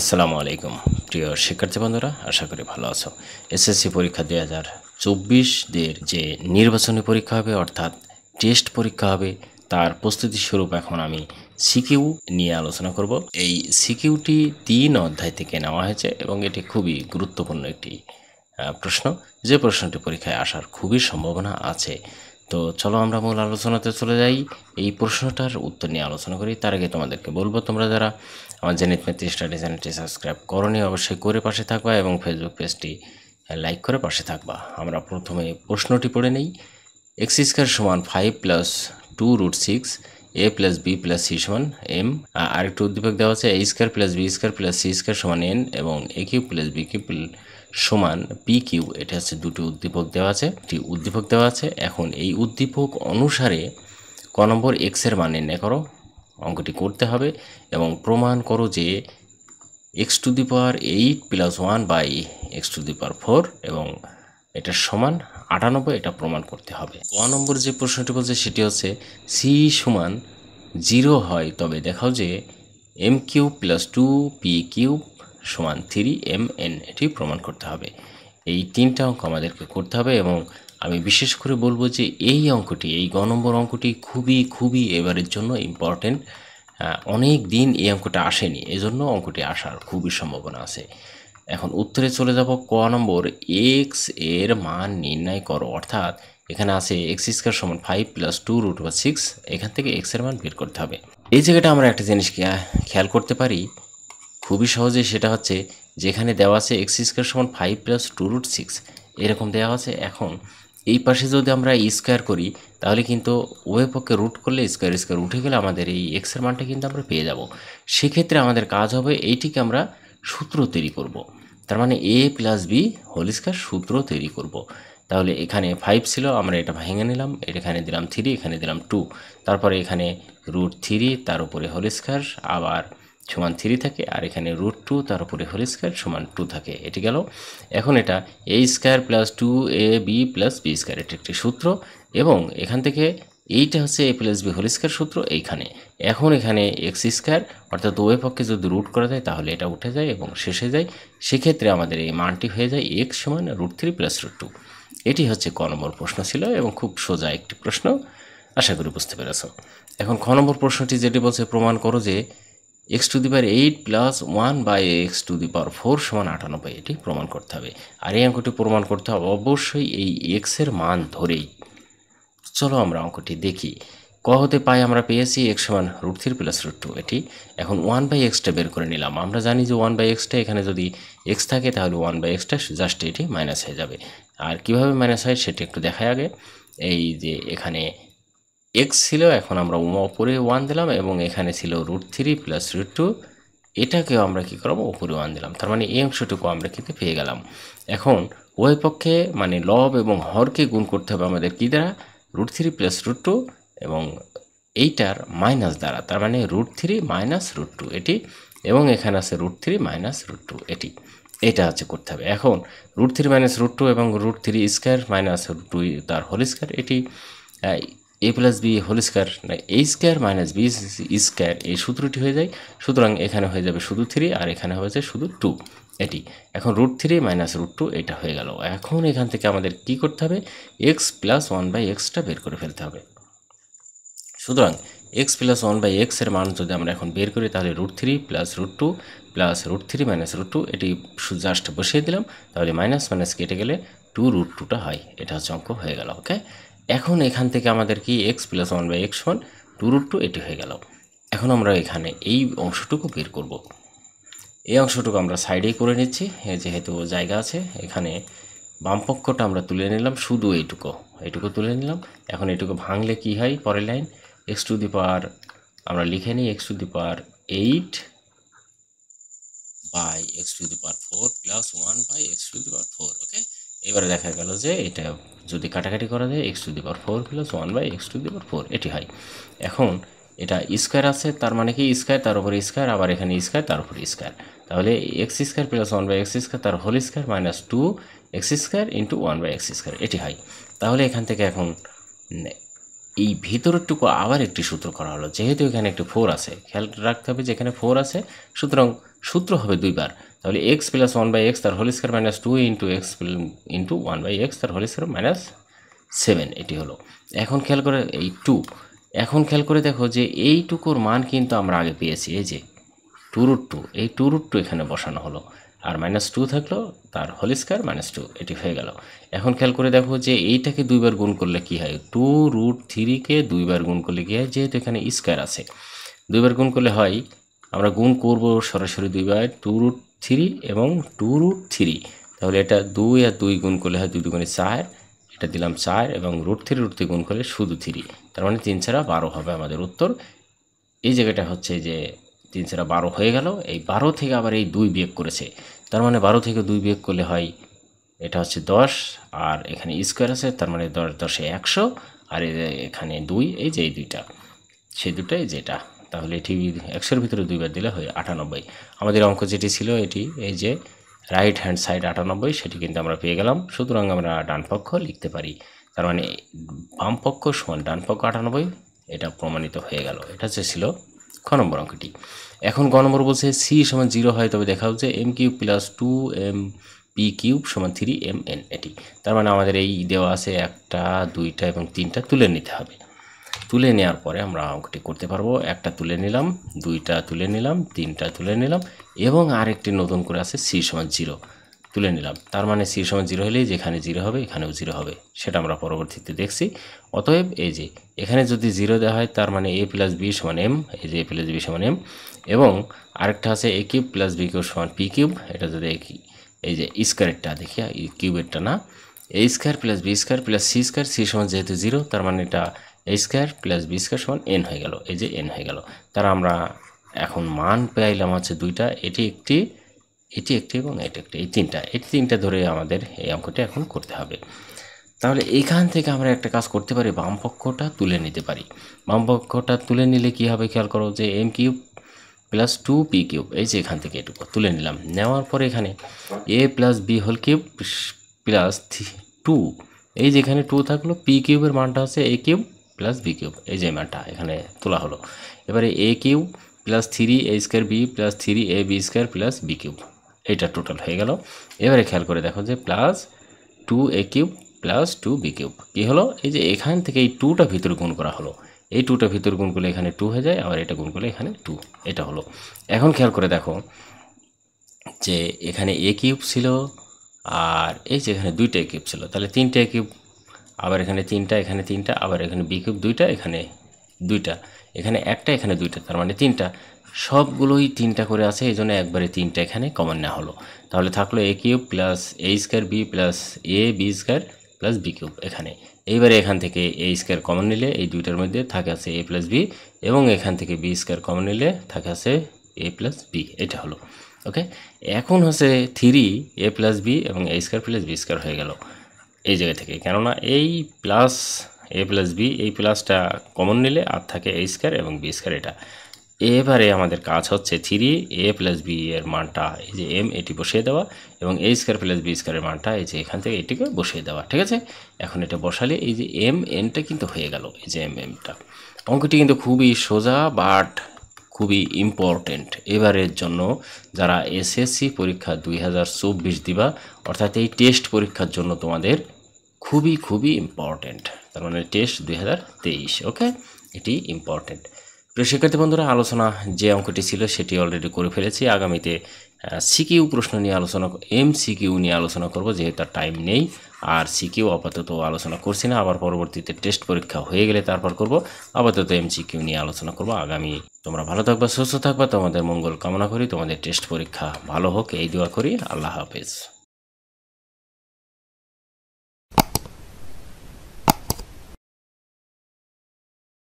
আসসালামু আলাইকুম প্রিয় শিক্ষার্থী বন্ধুরা, আশা করি ভালো আছো। এসএসসি পরীক্ষা 2024 এর যে নির্বাচনী পরীক্ষা হবে অর্থাৎ টেস্ট পরীক্ষা হবে তার প্রস্তুতি স্বরূপ এখন আমি সিকিউ নিয়ে আলোচনা করব। এই সিকিউটি 3 অধ্যায় থেকে নেওয়া হয়েছে এবং এটি খুবই গুরুত্বপূর্ণ একটি প্রশ্ন, যে প্রশ্নটি পরীক্ষায় আসার খুবই সম্ভাবনা আছে। তো চলো আমরা মূল আলোচনাতে চলে যাই, এই প্রশ্নটার উত্তর নিয়ে আলোচনা করি। তার আগে তোমাদেরকে বলবো, তোমরা যারা আমার জেনিত ম্যাথ স্টাডি চ্যানেলটি সাবস্ক্রাইব করনি অবশ্যই করে পাশে থাকবা এবং ফেসবুক পেজটি লাইক করে পাশে থাকবা। আমরা প্রথমে প্রশ্নটি পড়ে নেই। x² = 5 + 2√6 a + b + c = m। আরেকটি উদ্দীপক দেওয়া আছে a² + b² + c² = n এবং a³ + b³ = pq। এটা হচ্ছে দুটি উদ্দীপক দেওয়া আছে, একটি উদ্দীপক দেওয়া আছে। এখন এই উদ্দীপক অনুসারে ক নম্বর x এর মান নির্ণয় করো, অঙ্কটি করতে হবে এবং প্রমাণ করো যে x⁴ + 1 / x⁴ এবং এটা সমান 98, এটা প্রমাণ করতে হবে। ক নম্বর যে প্রশ্নটি বলছে সেটি হচ্ছে c = 0 হয় তবে দেখাও যে m³ + 2p³ = 3mn। এটি প্রমাণ করতে হবে। এই 3টা অঙ্ক আমাদেরকে করতে হবে এবং আমি বিশেষ করে বলবো যে এই অঙ্কটি, এই গ নম্বর অঙ্কটি খুবই এবারের জন্য ইম্পর্টেন্ট। অনেক দিন এই অঙ্কটা আসেনি, এজন্য অঙ্কটি আসার খুবই সম্ভাবনা আছে। এখন উত্তরে চলে যাব। ক নম্বর x এর মান নির্ণয় করো, অর্থাৎ এখানে আছে x² = 5 + 2√6, এখান থেকে x এর মান বের করতে হবে। এই জায়গাটা আমরা একটা জিনিস খেয়াল করতে পারি খুবই সহজে, সেটা হচ্ছে যেখানে দেওয়া আছে x² = 5 + 2√6 এরকম দেওয়া আছে। এখন এই পাশে যদি আমরা স্কোয়ার করি তাহলে কিন্তু ওই পক্ষে রুট করলে স্কোয়ার উঠে গেলে আমাদের এই x এর মানটা কিন্তু আমরা পেয়ে যাব। সেক্ষেত্রে আমাদের কাজ হবে এইটিকে আমরা সূত্র তৈরি করব, তার মানে a + b² সূত্র তৈরি করব। তাহলে এখানে 5 ছিল, আমরা এটা ভেঙে নিলাম, এখানে দিলাম 3, এখানে দিলাম 2, তারপরে এখানে √3 তার উপরে হোল² আবার = 3 থাকে, আর এখানে √2 তার উপরে হোল² = 2 থাকে। এটি গেল। এখন এটা a² + 2ab + b², এটি একটি সূত্র এবং এখান থেকে এইটা হচ্ছে a + b² সূত্র এইখানে। এখন এখানে x² অর্থাৎ উভয় পক্ষে যদি রুট করা যায় তাহলে এটা উঠে যায় এবং শেষে যায়। সেক্ষেত্রে আমাদের এই মানটি হয়ে যায় x = √3 + √2। এটি হচ্ছে ক নম্বর প্রশ্ন ছিল এবং খুব সোজা একটি প্রশ্ন, আশা করি বুঝতে পেরেছ। এখন খ নম্বর প্রশ্নটি যেটি বলছে, প্রমাণ করো যে x³ + 1 / x⁴ = 98। এটি প্রমাণ করতে হবে। আর এই অঙ্কটি প্রমাণ করতে হবে অবশ্যই এই x এর মান ধরেই। চলো আমরা অঙ্কটি দেখি। ক হতে পাই আমরা পেয়েছি x = √3 + √2 এটি। এখন 1/x বের করে নিলাম। আমরা জানি যে 1/x এখানে যদি x থাকে তাহলে 1/x জাস্ট এটি মাইনাস হয়ে যাবে। আর কিভাবে মাইনাস হয় সেটি একটু দেখাই আগে। এই যে এখানে x ছিল, এখন আমরা উপরে 1 দিলাম এবং এখানে ছিল √3 + √2, এটাকেও আমরা কি করব উপরে 1 দিলাম, তার মানে এই অংশটুকু আমরা কিন্তু পেয়ে গেলাম। এখন ওই পক্ষে মানে লব এবং হরকে গুণ করতে হবে আমাদের কি দ্বারা, √3 + √2 এবং এইটার মাইনাস দ্বারা, তার মানে √3 - √2 এটি, এবং এখানে আছে √3 - √2 এটি। এটা হচ্ছে করতে হবে। এখন √3 - √2 এবং √3² - √2 তার হোল² এটি, a + b² না a² - b² এই সূত্রটি হয়ে যায়। সুতরাং এখানে হয়ে যাবে শুধু 3 আর এখানে হয়েছে শুধু 2 এটি। এখন √3 - √2 এটা হয়ে গেল। এখন এখান থেকে আমাদের কি করতে হবে, x + 1/xটা বের করে ফেলতে হবে। সুতরাং x + 1/x এর মান যদি আমরা এখন বের করি তাহলে √3 + √2 + √3 - √2 এটি জাস্ট বসিয়ে দিলাম, তাহলে - কেটে গেলে 2√2টা হয়। এটা হচ্ছে অঙ্ক হয়ে গেল। ওকে, এখন এখান থেকে আমাদের কি x + 1/x = 2√2 এটি হয়ে গেল। এখন আমরা এখানে এই অংশটুকু বের করব, এই অংশটুকু আমরা সাইডেই করে নিচ্ছি যেহেতু জায়গা আছে। এখানে বামপক্ষটা আমরা তুলে নিলাম, শুধু এইটুকু তুলে নিলাম। এখন এটুকু ভাঙলে কি হয়, পরের লাইন x² আমরা লিখে নিই x⁴ / x⁴ + 1/x⁴। ওকে, এবারে দেখা গেল যে এটা যদি কাটাকাটি করা যায় x⁴ + 1/x⁴ এটি হয়। এখন এটা স্কোয়ার আছে, তার মানে কি স্কোয়ার তার উপরে স্কোয়ার, আবার এখানে স্কোয়ার তার উপরে স্কোয়ার, তাহলে x² + 1/x² - 2x² × 1/x² এটি হয়। তাহলে এখান থেকে এখন এই ভিতরেরটুকু আবার একটি সূত্র করা হলো, যেহেতু এখানে একটি 4 আছে, খেয়াল রাখতে হবে যে এখানে 4 আছে, সুতরাং सूत्र है दुई बार তাহলে x प्लस 1 बाय x তার whole square minus 2 into x into 1 by x তার হোল স্কয়ার माइनस 7 এটি হলো। এখন খেয়াল করে এই 2 এখন খেয়াল করে দেখো যে এই 2 এর মান কিন্তু আমরা আগে পেয়েছি এই যে 2√2 এই 2√2 এখানে বসানো হলো আর -2 থাকলো তার হোল স্কয়ার -2 এটি হয়ে গেল। এখন খেয়াল করে দেখো যে এইটাকে দুইবার গুণ করলে কি হয় 2√3 কে দুইবার গুণ করলে কি হয় যেহেতু এখানে স্কয়ার আছে দুইবার গুণ করলে হয় আমরা গুণ করব সরাসরি দুইবার 2√3 এবং 2√3 তাহলে এটা 2 আর 2 গুণ করলে হয় 2 2 গুণে 4 এটা দিলাম 4 এবং √3 গুণ করলে শুধু 3 তার মানে 3 ছাড়া 12 হবে আমাদের উত্তর। এই জায়গাটা হচ্ছে যে 3 ছাড়া 12 হয়ে গেল এই 12 থেকে আবার এই 2 বিয়োগ করেছে তার মানে 12 থেকে 2 বিয়োগ করলে হয় এটা হচ্ছে 10 আর এখানে স্কয়ার আছে তার মানে 10 10 এ 100 আর এখানে 2 এই যে এই দুইটা সেই দুটাই যেটা তাহলে এটি 100 এর ভিতরে দুইবার দিলে হয় 98 আমাদের অঙ্ক যেটি ছিল এটি এই যে রাইট হ্যান্ড সাইড 98 সেটি কিন্তু আমরা পেয়ে গেলাম। সুতরাং আমরা ডান পক্ষ লিখতে পারি তার মানে বাম পক্ষ সমান ডান পক্ষ 98 এটা প্রমাণিত হয়ে গেল। এটা যে ছিল খ নম্বর অঙ্কটি। এখন গ নম্বর বলছে c সমান 0 হয় তবে দেখাও যে m³ 2mp³ 3mn এটি তার মানে আমাদের এই দেওয়া আছে একটা দুইটা এবং তিনটা তুলে নিতে হবে তুলে নেওয়ার পরে আমরা অঙ্কটি করতে পারবো। একটা তুলে নিলাম দুইটা তুলে নিলাম তিনটা তুলে নিলাম এবং আরেকটি নতুন করে আছে c সমান 0 তুলে নিলাম তার মানে c সমান 0 হলেই যেখানে 0 হবে এখানেও 0 হবে সেটা আমরা পরবর্তীতে দেখছি। অতএব এই যে এখানে যদি 0 দেওয়া হয় তার মানে a + b = m এই যে a + b = m এবং আরেকটা আছে a³ + b³ = p³ এটা যদি এই যে স্কয়ারটা দেখি এই কিউবেরটা না a² + b² + c² c সমান যেহেতু 0 তার মানে এটা a square plus b square সমান n হয়ে গেল এই যে n হয়ে গেল তার আমরা এখন মান পেলাম আছে দুইটা এটি একটি এবং এটা একটি এই তিনটা ধরে আমাদের এই অঙ্কটা এখন করতে হবে। তাহলে এইখান থেকে আমরা একটা কাজ করতে পারি বাম পক্ষটা তুলে নিতে পারি বাম পক্ষটা তুলে নিলে কি হবে খেয়াল করো যে m³ প্লাস 2p³ এই যে এখান থেকে এটুকু তুলে নিলাম নেওয়ার পরে এখানে a plus b whole cube plus 2 এই যে এখানে 2 থাকলো p³ এর মানটা আছে a³ प्लस b³ এই যে মানটা এখানে তোলা হলো এবারে a³ plus 3a²b plus 3ab² plus b³ এটা টোটাল হয়ে গেল। এবারে খেয়াল করে দেখো যে প্লাস 2a³ প্লাস 2b³ কি হলো এই যে এখান থেকে এই 2টা ভিতরে গুণ করা হলো এই 2টা ভিতরে গুণ করলে এখানে 2 হয়ে যায় আবার এটা গুণ করলে এখানে 2 এটা হলো। এখন খেয়াল করে দেখো যে এখানে a³ ছিল আর এই যে এখানে 2টা a³ ছিল তাহলে 3টা a³ আবার এখানে তিনটা আবার এখানে b³ দুইটা এখানে একটা এখানে দুইটা তার মানে তিনটা সবগুলোই তিনটা করে আছে এইজন্য একবারে তিনটা এখানে কমন নেওয়া হলো তাহলে থাকলো a³ plus a²b plus ab² plus b³ এখানে এইবারে এখান থেকে a² কমন নিলে এই দুইটার মধ্যে থাকে আছে a প্লাস b এবং এখান থেকে b² কমন নিলে থাকে আছে a প্লাস b এটা হলো ওকে। এখন হচ্ছে 3a প্লাস b এবং a² প্লাস b² হয়ে গেল এই জায়গা থেকে কেননা এই প্লাস a প্লাস b এই প্লাসটা কমন নিলে আর থাকে a স্কয়ার এবং b স্কয়ার এটা এবারে আমাদের কাজ হচ্ছে 3a প্লাস b এর মানটা এই যে m এটি বসিয়ে দেওয়া এবং a স্কয়ার প্লাস b স্কয়ারের মানটা এই যে এখান থেকে এটিকে বসিয়ে দেওয়া ঠিক আছে। এখন এটা বসালে এই যে m n টা কিন্তু হয়ে গেল এই যে m m টা অঙ্কটি কিন্তু খুবই সোজা বাট খুবই ইম্পর্টেন্ট এবারের জন্য যারা এসএসসি পরীক্ষা 2024 দিবা অর্থাৎ এই টেস্ট পরীক্ষার জন্য তোমাদের খুবই ইম্পর্টেন্ট তার মানে টেস্ট 2023 ওকে এটি ইম্পর্টেন্ট। প্রিয় শিক্ষার্থী বন্ধুরা আলোচনা যে অঙ্কটি ছিল সেটি অলরেডি করে ফেলেছি আগামীতে সিকিউ প্রশ্ন নিয়ে আলোচনা এমসিকিউ নিয়ে আলোচনা করব যেহেতু তার টাইম নেই আর সিকিউ আপাতত আলোচনা করছি না আবার পরবর্তীতে টেস্ট পরীক্ষা হয়ে গেলে তারপর করব আপাতত এমসিকিউ নিয়ে আলোচনা করব। আগামী তোমরা ভালো থাকবা সুস্থ থাকবা তোমাদের মঙ্গল কামনা করি তোমাদের টেস্ট পরীক্ষা ভালো হোক এই দোয়া করি আল্লাহ হাফেজ।